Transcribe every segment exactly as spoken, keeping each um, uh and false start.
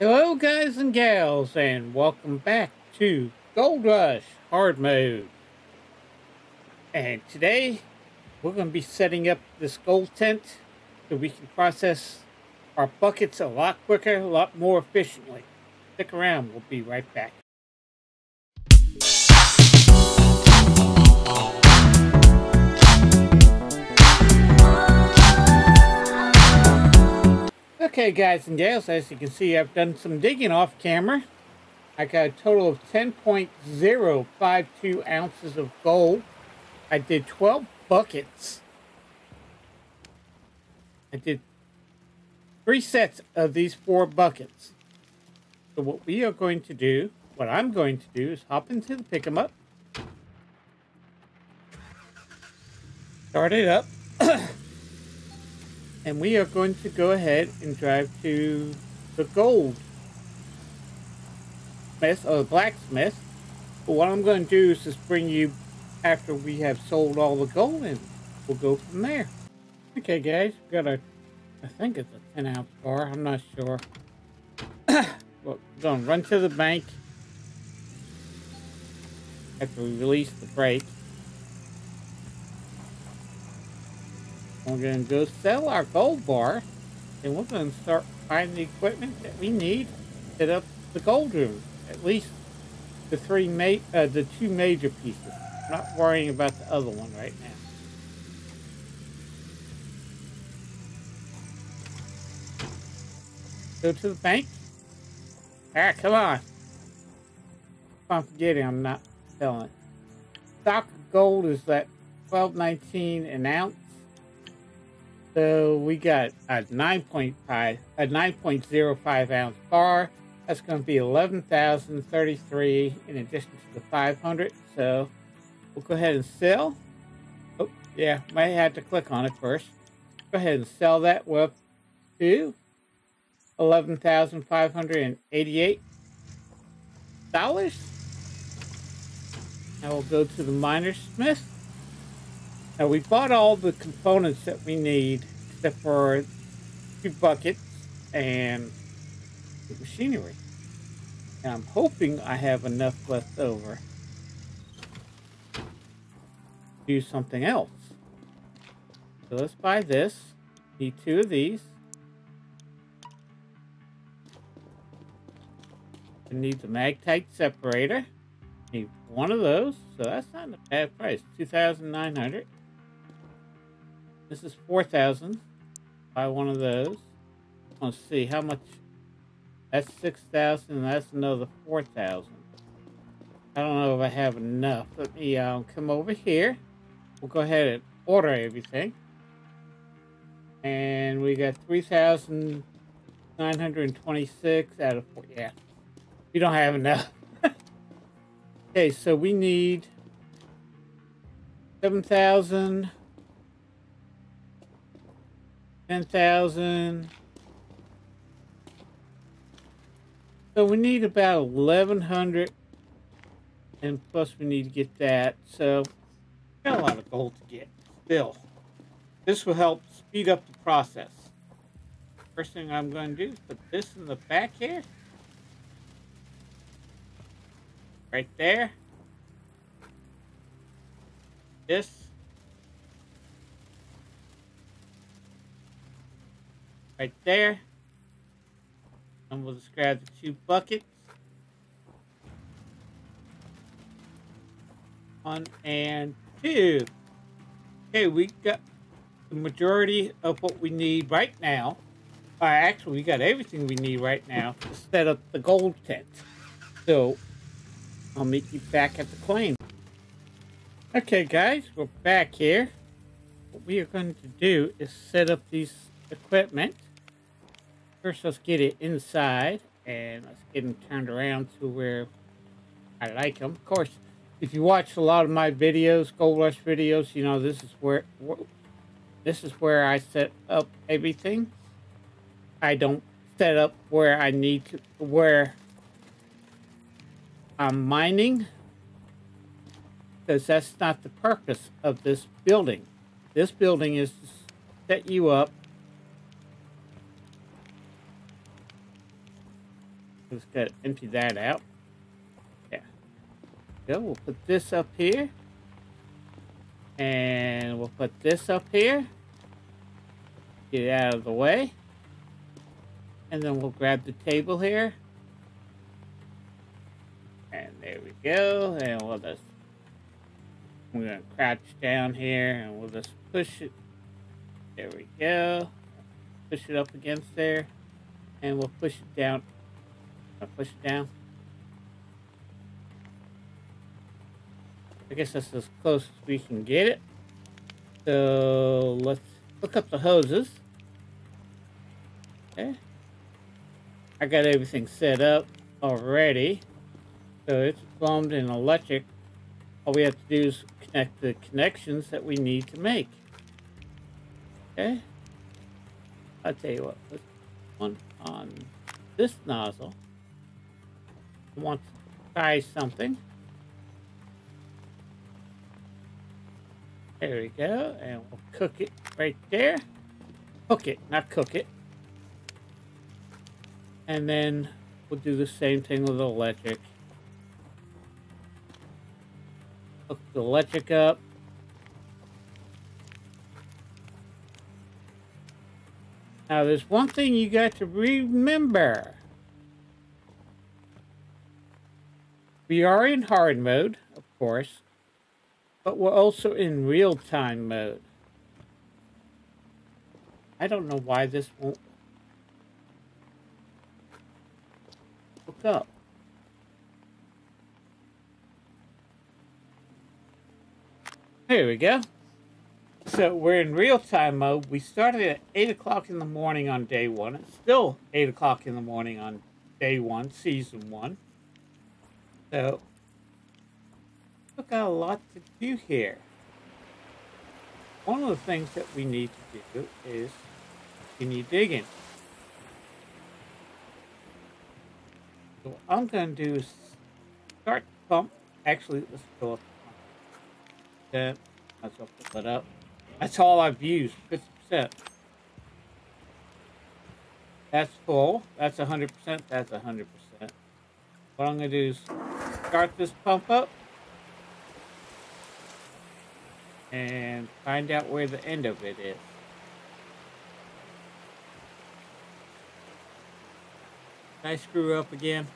Hello guys and gals, and welcome back to Gold Rush Hard Mode. And today we're going to be setting up this gold tent so we can process our buckets a lot quicker, a lot more efficiently. Stick around, we'll be right back. Okay guys and gals, as you can see, I've done some digging off camera. I got a total of ten point zero five two ounces of gold. I did twelve buckets. I did three sets of these four buckets. So what we are going to do, what I'm going to do is hop into the pick 'em up. Start it up. And we are going to go ahead and drive to the gold smith or the blacksmith. But what I'm going to do is just bring you after we have sold all the gold and we'll go from there. Okay guys, we got a, I think it's a ten ounce bar, I'm not sure. Well, we're going to run to the bank after we release the brake. We're going to go sell our gold bar, and we're going to start buying the equipment that we need to set up the gold room. At least the three ma uh, the two major pieces. I'm not worrying about the other one right now. Go to the bank. Ah, come on. If I'm forgetting, I'm not selling it. Stock of gold is at twelve nineteen an ounce. So we got a nine point five, a nine point zero five ounce bar. That's going to be eleven thousand thirty-three in addition to the five hundred. So we'll go ahead and sell. Oh, yeah, might have to click on it first. Go ahead and sell that with to eleven thousand five hundred eighty-eight dollars. Now we'll go to the miner's smith. Now we bought all the components that we need except for two buckets and the machinery. And I'm hoping I have enough left over to do something else. So let's buy this. Need two of these. I need the mag-tite separator. Need one of those. So that's not a bad price. two thousand nine hundred dollars. This is four thousand dollars. Buy one of those. Let's see how much. That's six thousand dollars and that's another four thousand dollars. I don't know if I have enough. Let me um, come over here. We'll go ahead and order everything. And we got three thousand nine hundred twenty-six out of four. Yeah. You don't have enough. Okay, so we need seven thousand dollars. ten thousand. So we need about eleven hundred, and plus we need to get that. So got a lot of gold to get still. This will help speed up the process. First thing I'm going to do is put this in the back here. Right there. This. Right there. And we'll just grab the two buckets. One and two. Okay, we got the majority of what we need right now. Uh, actually, we got everything we need right now to set up the gold tent. So, I'll meet you back at the claim. Okay, guys, we're back here. What we are going to do is set up these equipment. First, let's get it inside, and let's get them turned around to where I like them. Of course, if you watch a lot of my videos, Gold Rush videos, you know this is where this is where I set up everything. I don't set up where I need to, where I'm mining, because that's not the purpose of this building. This building is to set you up Just gotta empty that out. Yeah. Go. We'll put this up here. And we'll put this up here. Get it out of the way. And then we'll grab the table here. And there we go. And we'll just... We're gonna crouch down here and we'll just push it. There we go. Push it up against there. And we'll push it down. I'll push it down. I guess that's as close as we can get it. So let's hook up the hoses. Okay. I got everything set up already. So it's plumbed and electric. All we have to do is connect the connections that we need to make. Okay. I'll tell you what. Let's put one on this nozzle. I want to try something. There we go. And we'll cook it right there. Cook it, not cook it. And then we'll do the same thing with the electric. Hook the electric up. Now, there's one thing you got to remember. We are in hard mode, of course, but we're also in real-time mode. I don't know why this won't hook up. Here we go. So we're in real-time mode. We started at eight o'clock in the morning on day one. It's still eight o'clock in the morning on day one, season one. So we've got a lot to do here. One of the things that we need to do is continue digging. So what I'm going to do is start the pump. Actually, let's go up. Let's fill it up. That's all I've used, fifty percent. That's full. That's one hundred percent. That's one hundred percent. What I'm going to do is start this pump up and find out where the end of it is. Did I screw up again?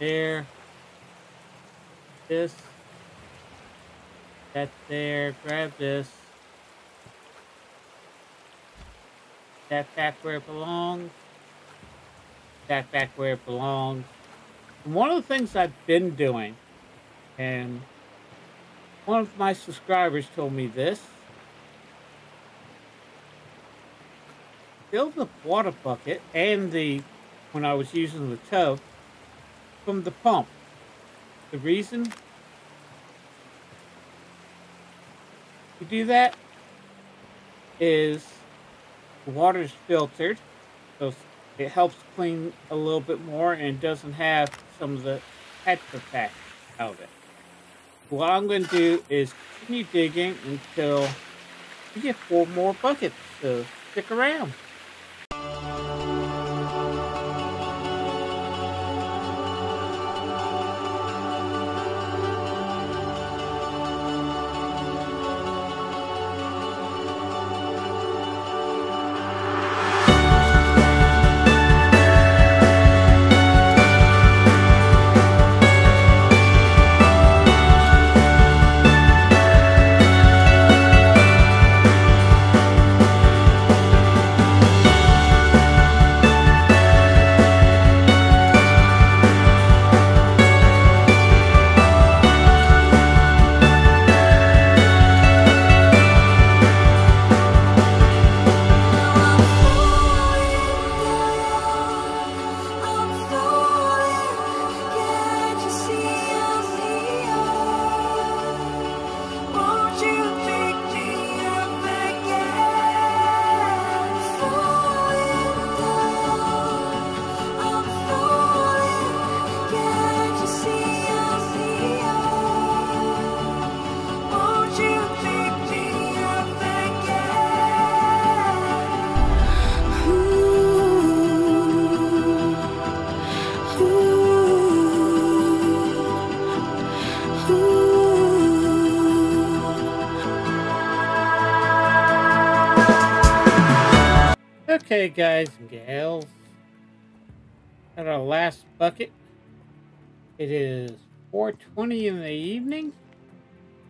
There, this, that there, grab this, that back where it belongs, that back where it belongs. And one of the things I've been doing, and one of my subscribers told me this, fill the water bucket and the, when I was using the tub, from the pump. The reason you do that is the water is filtered, so it helps clean a little bit more and doesn't have some of the extra pack out of it. What I'm going to do is continue digging until we get four more buckets, so stick around. Okay, guys and gals, at our last bucket, it is four twenty in the evening,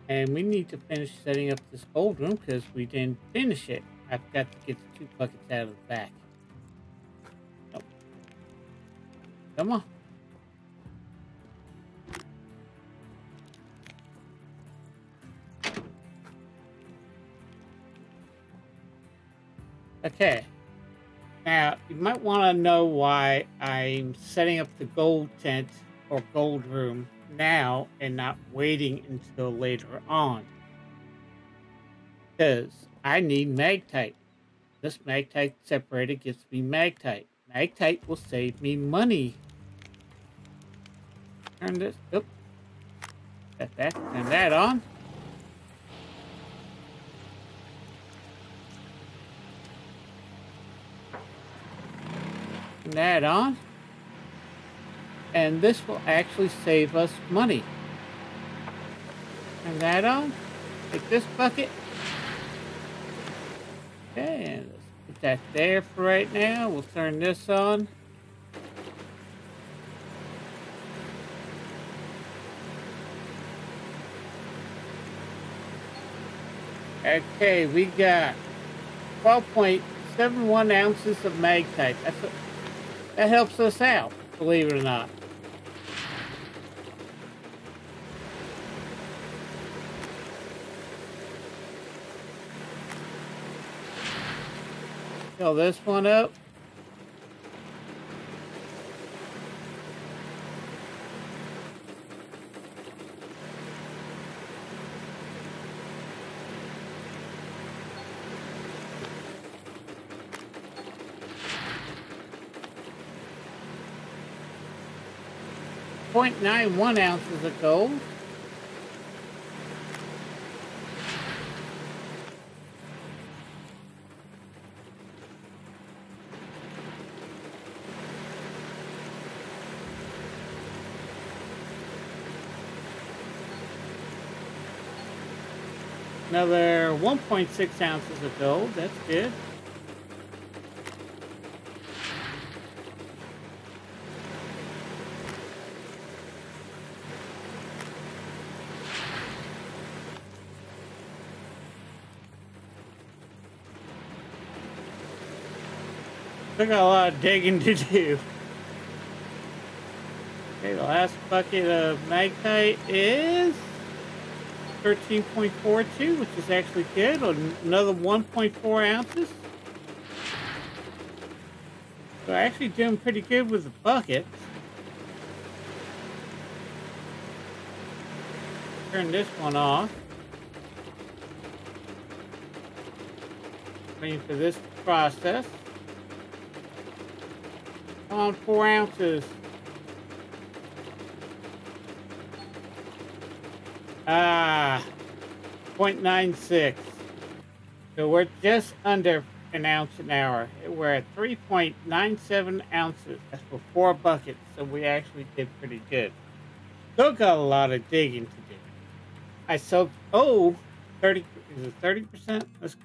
and we need to finish setting up this gold room because we didn't finish it. I've got to get the two buckets out of the back. Oh. Come on. Okay, now you might want to know why I'm setting up the gold tent or gold room now and not waiting until later on. Because I need mag-tite. This mag-tite separator gives me mag-tite. Mag-tite will save me money. Turn this, oop. Got that, turn that on. That on, and this will actually save us money. And that on, take this bucket. Okay, and let's put that there for right now. We'll turn this on. Okay, we got twelve point seven one ounces of magnetite. That's what. That helps us out, believe it or not. Fill this one up. zero point nine one ounces of gold. Another one point six ounces of gold, that's good. I got a lot of digging to do. Okay, the last bucket of magnetite is thirteen point four two, which is actually good. Another one point four ounces. So actually doing pretty good with the bucket. Turn this one off. Waiting for this to process. On four ounces. Ah, zero point nine six. So we're just under an ounce an hour. We're at three point nine seven ounces. That's for four buckets. So we actually did pretty good. Still got a lot of digging to do. I soaked, oh, thirty, is it thirty percent? Let's,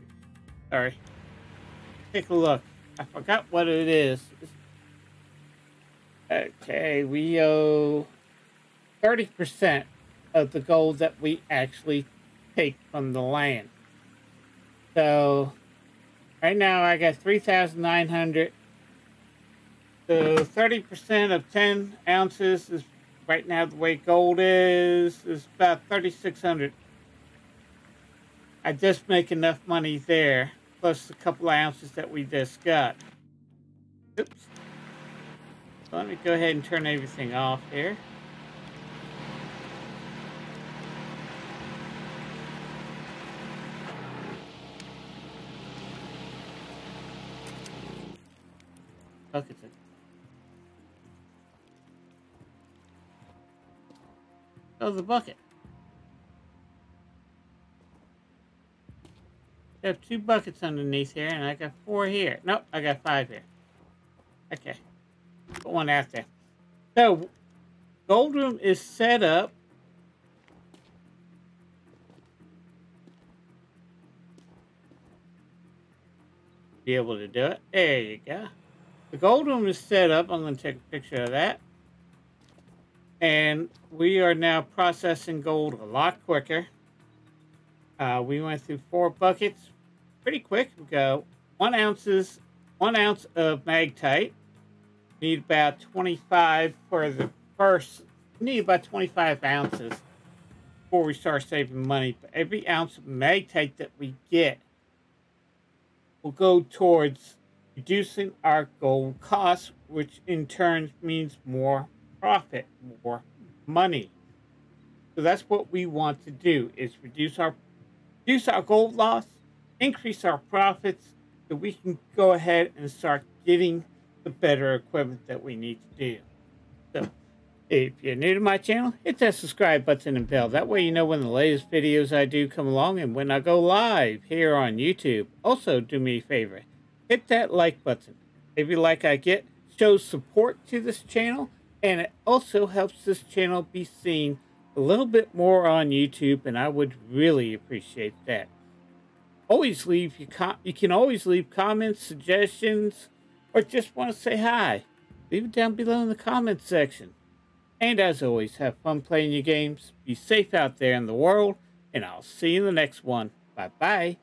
sorry. Take a look. I forgot what it is. It's Okay, we owe thirty percent of the gold that we actually take from the land. So, right now I got three thousand nine hundred. So, thirty percent of ten ounces is, right now the way gold is, is about thirty-six hundred. I just make enough money there, plus a couple of ounces that we just got. Oops. So let me go ahead and turn everything off here. Look at it. Oh, the bucket. I have two buckets underneath here, and I got four here. Nope, I got five here. Okay. Put one out there. So, gold room is set up. be able to do it. There you go. The gold room is set up. I'm going to take a picture of that. And we are now processing gold a lot quicker. Uh, we went through four buckets pretty quick. We go one ounces, one ounce of magnetite. Need about twenty-five for the first. Need about twenty-five ounces before we start saving money. For every ounce of magnetite that we get will go towards reducing our gold costs, which in turn means more profit, more money. So that's what we want to do: is reduce our reduce our gold loss, increase our profits, so we can go ahead and start getting the better equipment that we need to do. So, if you're new to my channel, hit that subscribe button and bell. That way you know when the latest videos I do come along and when I go live here on YouTube. Also, do me a favor, hit that like button. Every like I get shows support to this channel, and it also helps this channel be seen a little bit more on YouTube, and I would really appreciate that. Always leave your com you can always leave comments, suggestions, or just want to say hi. Leave it down below in the comments section. And as always, have fun playing your games. Be safe out there in the world, and I'll see you in the next one. Bye-bye.